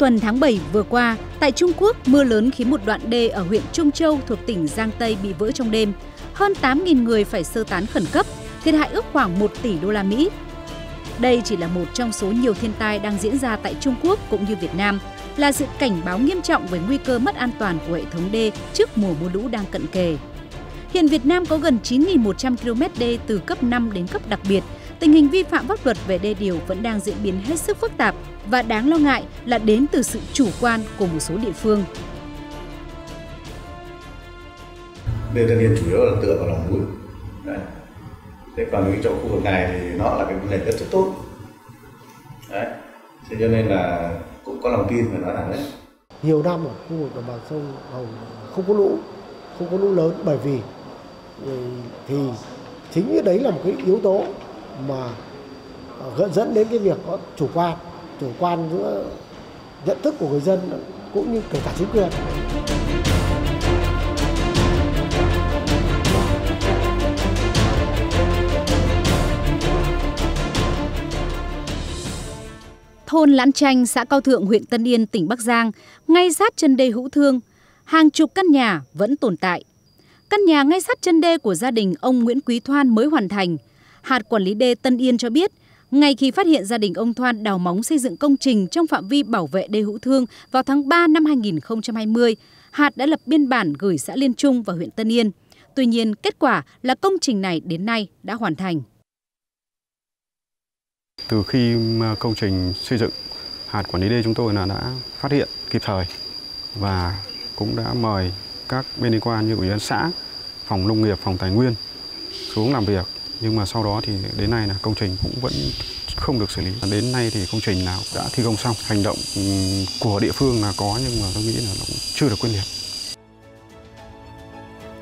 tuần tháng 7 vừa qua, tại Trung Quốc, mưa lớn khiến một đoạn đê ở huyện Trung Châu thuộc tỉnh Giang Tây bị vỡ trong đêm. Hơn 8.000 người phải sơ tán khẩn cấp, thiệt hại ước khoảng 1 tỷ đô la Mỹ. Đây chỉ là một trong số nhiều thiên tai đang diễn ra tại Trung Quốc cũng như Việt Nam, là sự cảnh báo nghiêm trọng về nguy cơ mất an toàn của hệ thống đê trước mùa mưa lũ đang cận kề. Hiện Việt Nam có gần 9.100 km đê từ cấp 5 đến cấp đặc biệt. Tình hình vi phạm pháp luật về đê điều vẫn đang diễn biến hết sức phức tạp và đáng lo ngại là đến từ sự chủ quan của một số địa phương. Đê Tân Yên chủ yếu là tựa vào lòng núi. Đấy. Thế còn cái chỗ khu vực này thì nó là cái nền đất rất tốt. Đấy. Thế cho nên là cũng có lòng tin về nó là đấy. Nhiều năm ở khu vực đồng bằng sông Hầu không có lũ lớn, bởi vì thì chính như đấy là một cái yếu tố mà dẫn đến cái việc có chủ quan giữa nhận thức của người dân cũng như kể cả chính quyền. Thôn Lãn Chanh, xã Cao Thượng, huyện Tân Yên, tỉnh Bắc Giang, ngay sát chân đê Hữu Thương, hàng chục căn nhà vẫn tồn tại. Căn nhà ngay sát chân đê của gia đình ông Nguyễn Quý Thoan mới hoàn thành. Hạt quản lý đê Tân Yên cho biết, ngay khi phát hiện gia đình ông Thoan đào móng xây dựng công trình trong phạm vi bảo vệ đê Hữu Thương vào tháng 3 năm 2020, hạt đã lập biên bản gửi xã Liên Trung và huyện Tân Yên. Tuy nhiên, kết quả là công trình này đến nay đã hoàn thành. Từ khi công trình xây dựng, hạt quản lý đê chúng tôi là đã phát hiện kịp thời và cũng đã mời các bên liên quan như ủy ban xã, phòng nông nghiệp, phòng tài nguyên xuống làm việc. Nhưng mà sau đó thì đến nay là công trình cũng vẫn không được xử lý. Đến nay thì công trình nào đã thi công xong, hành động của địa phương là có nhưng mà tôi nghĩ là nó cũng chưa được quyết liệt.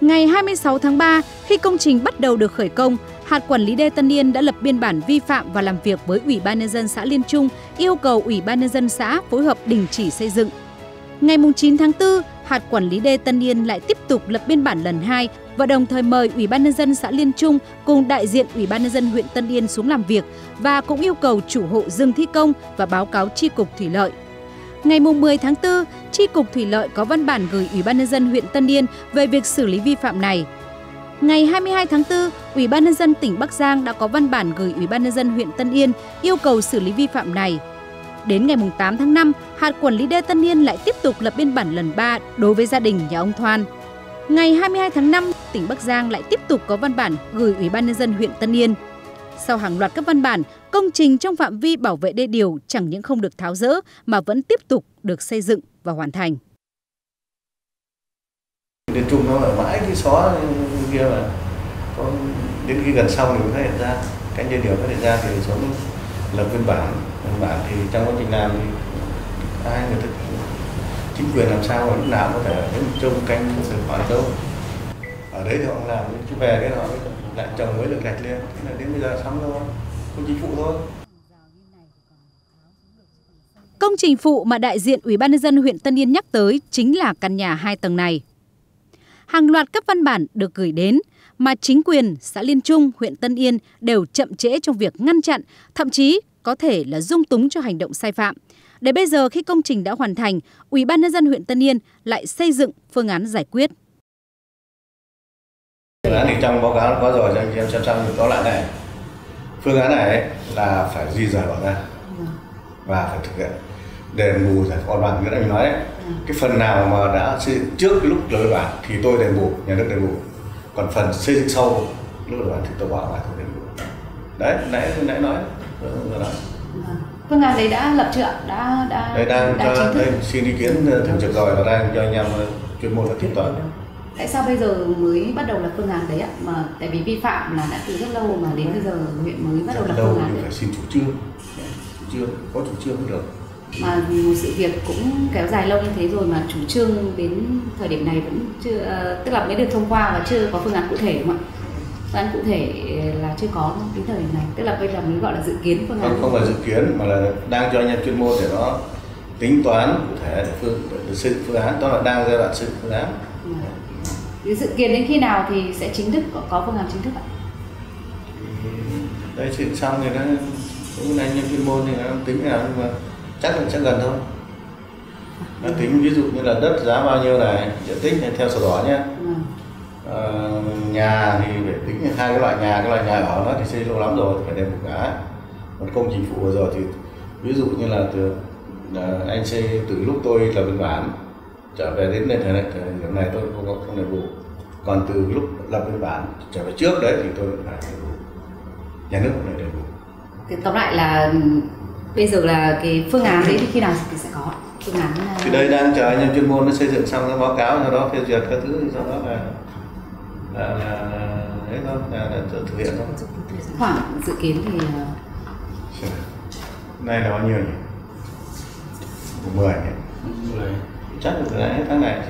Ngày 26 tháng 3, khi công trình bắt đầu được khởi công, hạt quản lý đê Tân Yên đã lập biên bản vi phạm và làm việc với Ủy ban Nhân dân xã Liên Trung, yêu cầu Ủy ban Nhân dân xã phối hợp đình chỉ xây dựng. Ngày 9 tháng 4, hạt quản lý đê Tân Yên lại tiếp tục lập biên bản lần 2 và đồng thời mời Ủy ban Nhân dân xã Liên Trung cùng đại diện Ủy ban Nhân dân huyện Tân Yên xuống làm việc và cũng yêu cầu chủ hộ dừng thi công và báo cáo Chi cục Thủy lợi. Ngày 10 tháng 4, Chi cục Thủy lợi có văn bản gửi Ủy ban Nhân dân huyện Tân Yên về việc xử lý vi phạm này. Ngày 22 tháng 4, Ủy ban Nhân dân tỉnh Bắc Giang đã có văn bản gửi Ủy ban Nhân dân huyện Tân Yên yêu cầu xử lý vi phạm này. Đến ngày 8 tháng 5, hạt quản lý đê Tân Yên lại tiếp tục lập biên bản lần 3 đối với gia đình nhà ông Thoan. Ngày 22 tháng 5, tỉnh Bắc Giang lại tiếp tục có văn bản gửi Ủy ban Nhân dân huyện Tân Yên. Sau hàng loạt các văn bản, công trình trong phạm vi bảo vệ đê điều chẳng những không được tháo dỡ mà vẫn tiếp tục được xây dựng và hoàn thành. Liên Trung nó là mãi cái xó kia là đến khi gần xong thì mới phát hiện ra, cái đê điều phát hiện ra thì xuống lập biên bản thì trong quá trình làm thì ai người ta chính quyền làm sao lúc nào có thể đến trông canh sự hoàn đâu ở đấy thì họ làm chứ về cái họ lại trồng mới được gạch lên, thế là đến bây giờ xong thôi, không chính phủ thôi. Công trình phụ mà đại diện Ủy ban Nhân dân huyện Tân Yên nhắc tới chính là căn nhà 2 tầng này. Hàng loạt các văn bản được gửi đến mà chính quyền xã Liên Trung, huyện Tân Yên đều chậm trễ trong việc ngăn chặn, thậm chí có thể là dung túng cho hành động sai phạm. Để bây giờ khi công trình đã hoàn thành, Ủy ban Nhân dân huyện Tân Yên lại xây dựng phương án giải quyết. Phương án thì trong báo cáo có rồi, cho anh em xem xong có lại này. Phương án này là phải di rời bỏ ra và phải thực hiện đền bù giải phóng mặt bằng. Như anh nói đấy, cái phần nào mà đã xây dựng trước cái lúc lập bản thì tôi đền bù, nhà nước đền bù. Còn phần xây dựng sau lúc lập bản thì tôi bảo là tôi đền bù. Đấy, nãy nói. Phương án đấy đã lập chưa? Đã chính thức. Đây, xin ý kiến thường trực rồi và đang cho anh em chuyên môn đã tiếp toán. Tại sao bây giờ mới bắt đầu lập phương án đấy ạ? Mà tại vì vi phạm là đã từ rất lâu mà đến bây giờ huyện mới bắt đầu lập phương án. Phải xin chủ trương, có chủ trương được. Mà một sự việc cũng kéo dài lâu như thế rồi mà chủ trương đến thời điểm này vẫn chưa, tức là mới được thông qua và chưa có phương án cụ thể đúng không ạ? Phương án cụ thể là chưa có đến thời điểm này, tức là bây giờ mới gọi là dự kiến phương án. Không phải dự kiến mà là đang cho anh em chuyên môn để nó tính toán cụ thể để xây phương án, đó là đang giai đoạn xây phương án. Thì dự kiến đến khi nào thì sẽ chính thức có phương án chính thức ạ? Đây chuyện xong thì nó cũng anh em chuyên môn thì nó tính thế nào nhưng mà chắc là sẽ gần thôi. Nó tính ví dụ như là đất giá bao nhiêu này, diện tích này theo sổ đỏ nhé. Nhà thì phải tính hai cái loại nhà ở nó thì xây lâu lắm rồi phải đền bù cả. Còn công trình phụ rồi thì ví dụ như là từ anh xây từ lúc tôi là biên bản trở về đến đây thời điểm này tôi không đền bù. Còn từ lúc lập biên bản trở về trước đấy thì tôi cũng phải đền bù. Nhà nước cũng phải đền bù. Tóm lại là bây giờ là cái phương án đấy thì khi nào thì sẽ có phương án? Thì đây đang chờ anh em chuyên môn nó xây dựng xong nó báo cáo, sau đó phê duyệt các thứ, sau đó là thực hiện thôi. Khoảng dự kiến thì nay là bao nhiêu nhỉ? 10 nhỉ? 10. Chắc được từ nay đến tháng này.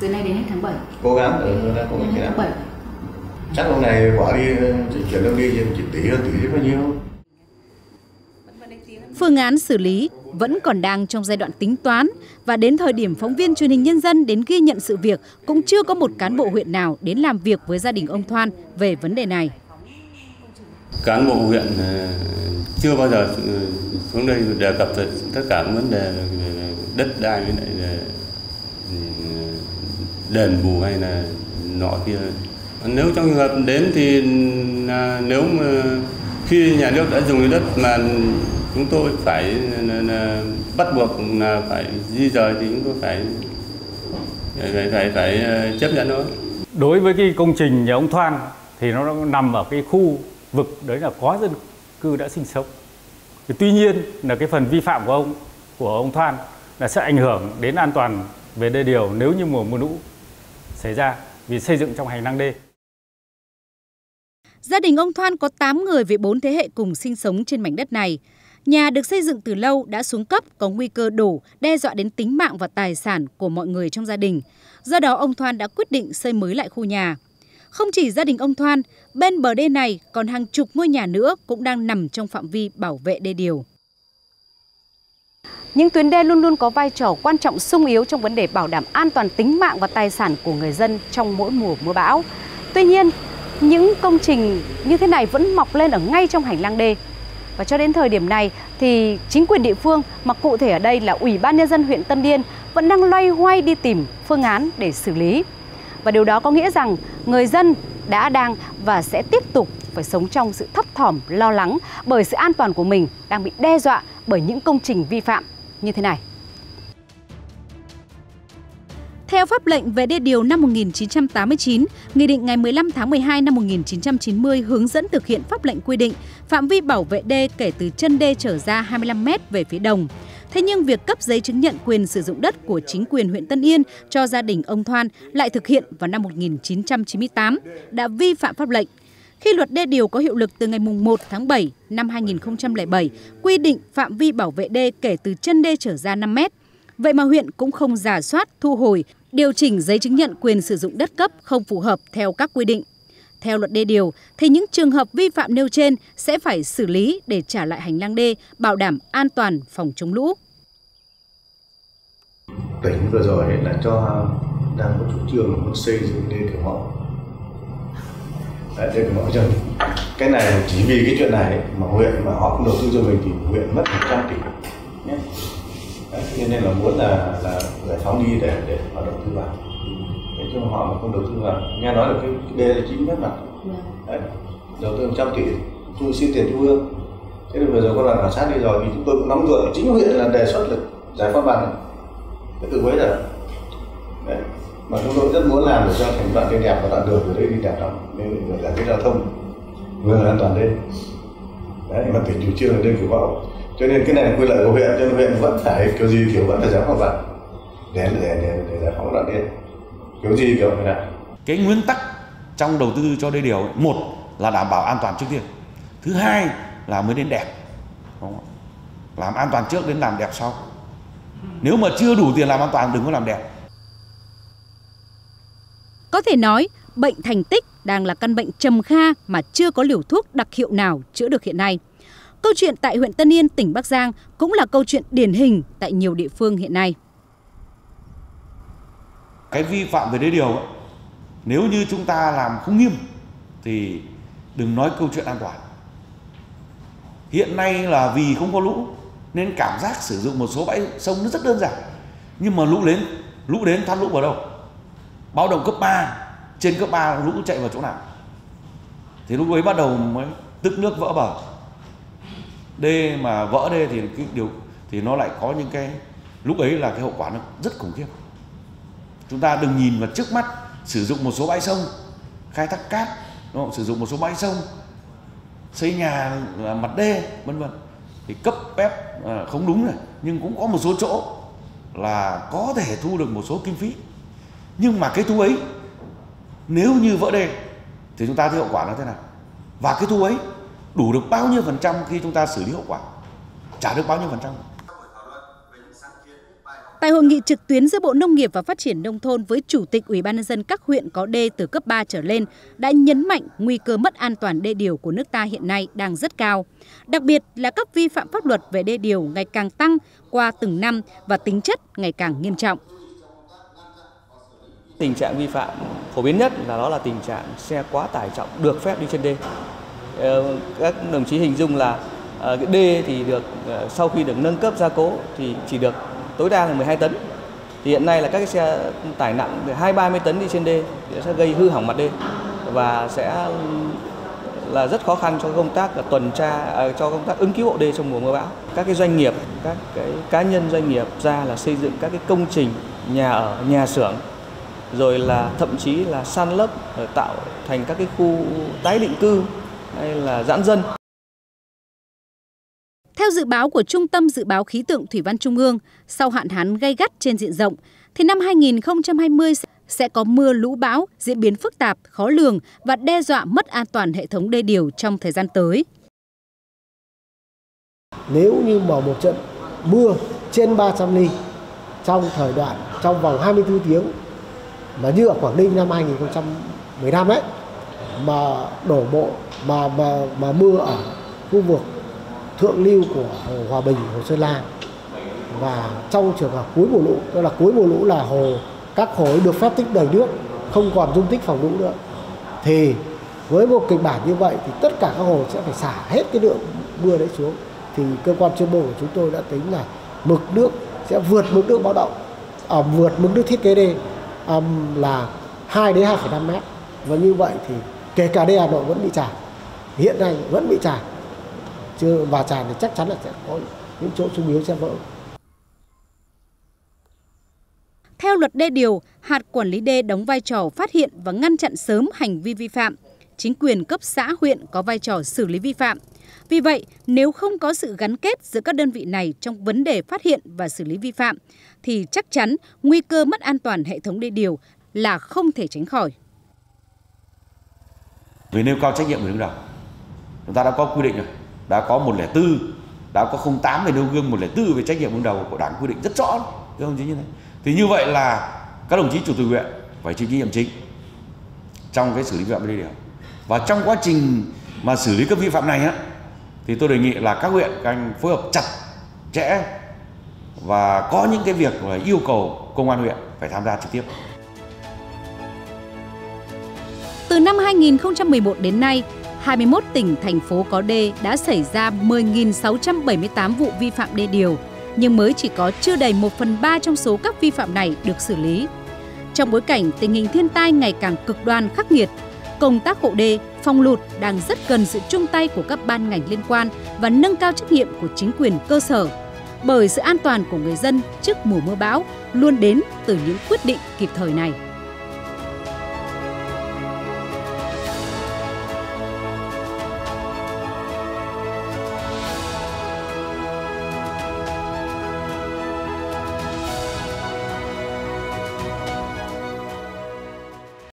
Từ nay đến hết tháng 7. Cố gắng là cố gắng tháng 7. Chắc hôm nay bỏ đi chuyển lương đi chỉ tỷ hơn tỷ bao nhiêu. Phương án xử lý vẫn còn đang trong giai đoạn tính toán và đến thời điểm phóng viên Truyền hình Nhân dân đến ghi nhận sự việc cũng chưa có một cán bộ huyện nào đến làm việc với gia đình ông Thoan về vấn đề này. Cán bộ huyện chưa bao giờ xuống đây đề cập tất cả vấn đề đất đai với lại đền bù hay là nọ kia. Nếu trong trường hợp đến thì nếu mà khi nhà nước đã dùng cái đất mà chúng tôi phải bắt buộc là phải di dời thì chúng tôi phải chấp nhận thôi. Đối với cái công trình nhà ông Thoan thì nó nằm ở cái khu vực đấy là có dân cư đã sinh sống. Thì tuy nhiên là cái phần vi phạm của ông Thoan là sẽ ảnh hưởng đến an toàn về đê điều nếu như mùa lũ xảy ra vì xây dựng trong hành lang đê. Gia đình ông Thoan có 8 người với 4 thế hệ cùng sinh sống trên mảnh đất này. Nhà được xây dựng từ lâu đã xuống cấp, có nguy cơ đổ, đe dọa đến tính mạng và tài sản của mọi người trong gia đình. Do đó ông Thoan đã quyết định xây mới lại khu nhà. Không chỉ gia đình ông Thoan, bên bờ đê này còn hàng chục ngôi nhà nữa cũng đang nằm trong phạm vi bảo vệ đê điều. Những tuyến đê luôn luôn có vai trò quan trọng xung yếu trong vấn đề bảo đảm an toàn tính mạng và tài sản của người dân trong mỗi mùa mưa bão. Tuy nhiên, những công trình như thế này vẫn mọc lên ở ngay trong hành lang đê. Và cho đến thời điểm này thì chính quyền địa phương, mà cụ thể ở đây là Ủy ban Nhân dân huyện Tân Yên, vẫn đang loay hoay đi tìm phương án để xử lý. Và điều đó có nghĩa rằng người dân đã đang và sẽ tiếp tục phải sống trong sự thấp thỏm, lo lắng bởi sự an toàn của mình đang bị đe dọa bởi những công trình vi phạm như thế này. Theo pháp lệnh về đê điều năm 1989, Nghị định ngày 15 tháng 12 năm 1990 hướng dẫn thực hiện pháp lệnh quy định phạm vi bảo vệ đê kể từ chân đê trở ra 25 m về phía đông. Thế nhưng việc cấp giấy chứng nhận quyền sử dụng đất của chính quyền huyện Tân Yên cho gia đình ông Thoan lại thực hiện vào năm 1998 đã vi phạm pháp lệnh. Khi luật đê điều có hiệu lực từ ngày 1 tháng 7 năm 2007 quy định phạm vi bảo vệ đê kể từ chân đê trở ra 5 m. Vậy mà huyện cũng không rà soát, thu hồi, điều chỉnh giấy chứng nhận quyền sử dụng đất cấp không phù hợp theo các quy định. Theo luật đê điều thì những trường hợp vi phạm nêu trên sẽ phải xử lý để trả lại hành lang đê, bảo đảm an toàn phòng chống lũ. Tỉnh vừa rồi là cho đang có chủ trương xây dựng đê kiểu mẫu. Đê kiểu mẫu rồi. Cái này chỉ vì cái chuyện này mà huyện mà họ không đầu tư cho mình thì huyện mất 100 tỷ. Thế nên là muốn là giải phóng đi để họ đầu tư vào. Thế cho họ mà không đầu tư vào, nghe nói là cái đê là chính nhất mà. Đấy, đầu tư 100 tỷ, thu xin tiền trung ương. Thế nên vừa rồi có đoàn khảo sát đi rồi thì chúng tôi cũng nắm được chính huyện là đề xuất là giải phóng bằng cái từ quấy giờ. Đấy, mà chúng tôi rất muốn làm để cho thành đoạn đê đẹp và đoạn đường của đây đi đẹp lắm. Nên vừa giải quyết giao thông, vừa là an toàn đê. Đấy, mà tỉnh chủ trương là đê kiểu mẫu. Cho nên cái này là quy lợi của huyện, cho nên huyện vẫn phải kiểu gì kiểu vẫn phải giải phóng mặt để giải phóng đoạn đê kiểu gì kiểu thế này. Cái nguyên tắc trong đầu tư cho đê điều, một là đảm bảo an toàn trước tiên, thứ hai là mới đến đẹp, đúng không? Làm an toàn trước đến làm đẹp sau. Nếu mà chưa đủ tiền làm an toàn đừng có làm đẹp. Có thể nói bệnh thành tích đang là căn bệnh trầm kha mà chưa có liều thuốc đặc hiệu nào chữa được hiện nay. Câu chuyện tại huyện Tân Yên, tỉnh Bắc Giang cũng là câu chuyện điển hình tại nhiều địa phương hiện nay. Cái vi phạm về đê điều, nếu như chúng ta làm không nghiêm thì đừng nói câu chuyện an toàn. Hiện nay là vì không có lũ nên cảm giác sử dụng một số bãi sông nó rất đơn giản. Nhưng mà lũ đến thoát lũ vào đâu? Báo động cấp 3, trên cấp 3 lũ chạy vào chỗ nào? Thì lúc ấy bắt đầu mới tức nước vỡ bờ. Đê mà vỡ đê thì cái điều thì nó lại có những cái lúc ấy là cái hậu quả nó rất khủng khiếp. Chúng ta đừng nhìn vào trước mắt sử dụng một số bãi sông khai thác cát, đúng không? Sử dụng một số bãi sông xây nhà mặt đê vân vân thì cấp phép không đúng này, nhưng cũng có một số chỗ là có thể thu được một số kinh phí. Nhưng mà cái thu ấy nếu như vỡ đê thì chúng ta thấy hậu quả nó thế nào, và cái thu ấy đủ được bao nhiêu phần trăm khi chúng ta xử lý hậu quả, trả được bao nhiêu phần trăm. Tại hội nghị trực tuyến giữa Bộ Nông nghiệp và Phát triển Nông thôn với Chủ tịch Ủy ban nhân dân các huyện có đê từ cấp 3 trở lên đã nhấn mạnh nguy cơ mất an toàn đê điều của nước ta hiện nay đang rất cao. Đặc biệt là các vi phạm pháp luật về đê điều ngày càng tăng qua từng năm và tính chất ngày càng nghiêm trọng. Tình trạng vi phạm phổ biến nhất là đó là tình trạng xe quá tải trọng được phép đi trên đê. Các đồng chí hình dung là cái đê thì được sau khi được nâng cấp gia cố thì chỉ được tối đa là 12 tấn. Thì hiện nay là các cái xe tải nặng 2-30 tấn đi trên đê sẽ gây hư hỏng mặt đê và sẽ là rất khó khăn cho công tác tuần tra, cho công tác ứng cứu hộ đê trong mùa mưa bão. Các cái doanh nghiệp, các cái cá nhân doanh nghiệp ra là xây dựng các cái công trình nhà ở, nhà xưởng, rồi là thậm chí là san lấp tạo thành các cái khu tái định cư hay là giãn dân. Theo dự báo của Trung tâm Dự báo Khí tượng Thủy văn Trung ương, sau hạn hán gay gắt trên diện rộng, thì năm 2020 sẽ có mưa lũ bão diễn biến phức tạp, khó lường và đe dọa mất an toàn hệ thống đê điều trong thời gian tới. Nếu như mà một trận mưa trên 300 mm trong thời đoạn trong vòng 24 tiếng mà như ở Quảng Ninh năm 2015 đấy, mà đổ bộ mà mưa ở khu vực thượng lưu của hồ Hòa Bình, hồ Sơn La, và trong trường hợp cuối mùa lũ, tức là cuối mùa lũ là các hồ được phép tích đầy nước, không còn dung tích phòng lũ nữa, thì với một kịch bản như vậy thì tất cả các hồ sẽ phải xả hết cái lượng mưa đấy xuống. Thì cơ quan chuyên môn của chúng tôi đã tính là mực nước sẽ vượt mực nước báo động, vượt mực nước thiết kế đê là 2 đến 2,5 mét, và như vậy thì kể cả đê Hà Nội vẫn bị tràn, hiện nay vẫn bị tràn. Và tràn thì chắc chắn là sẽ có những chỗ sung yếu sẽ vỡ. Theo luật đê điều, hạt quản lý đê đóng vai trò phát hiện và ngăn chặn sớm hành vi vi phạm. Chính quyền cấp xã huyện có vai trò xử lý vi phạm. Vì vậy, nếu không có sự gắn kết giữa các đơn vị này trong vấn đề phát hiện và xử lý vi phạm, thì chắc chắn nguy cơ mất an toàn hệ thống đê điều là không thể tránh khỏi. Về nêu cao trách nhiệm người đứng đầu, chúng ta đã có quy định rồi. Đã có 104, đã có 08 về nêu gương, 104 về trách nhiệm đứng đầu của Đảng quy định rất rõ, thưa đồng chí như thế. Thì như vậy là các đồng chí chủ tịch huyện phải chịu trách nhiệm chính trong cái xử lý vi phạm đê điều. Và trong quá trình mà xử lý các vi phạm này á, thì tôi đề nghị là các huyện các anh phối hợp chặt chẽ và có những cái việc là yêu cầu công an huyện phải tham gia trực tiếp. Từ năm 2011 đến nay, 21 tỉnh, thành phố có đê đã xảy ra 10.678 vụ vi phạm đê điều, nhưng mới chỉ có chưa đầy 1/3 trong số các vi phạm này được xử lý. Trong bối cảnh tình hình thiên tai ngày càng cực đoan khắc nghiệt, công tác hộ đê, phòng lụt đang rất cần sự chung tay của các ban ngành liên quan và nâng cao trách nhiệm của chính quyền cơ sở. Bởi sự an toàn của người dân trước mùa mưa bão luôn đến từ những quyết định kịp thời này.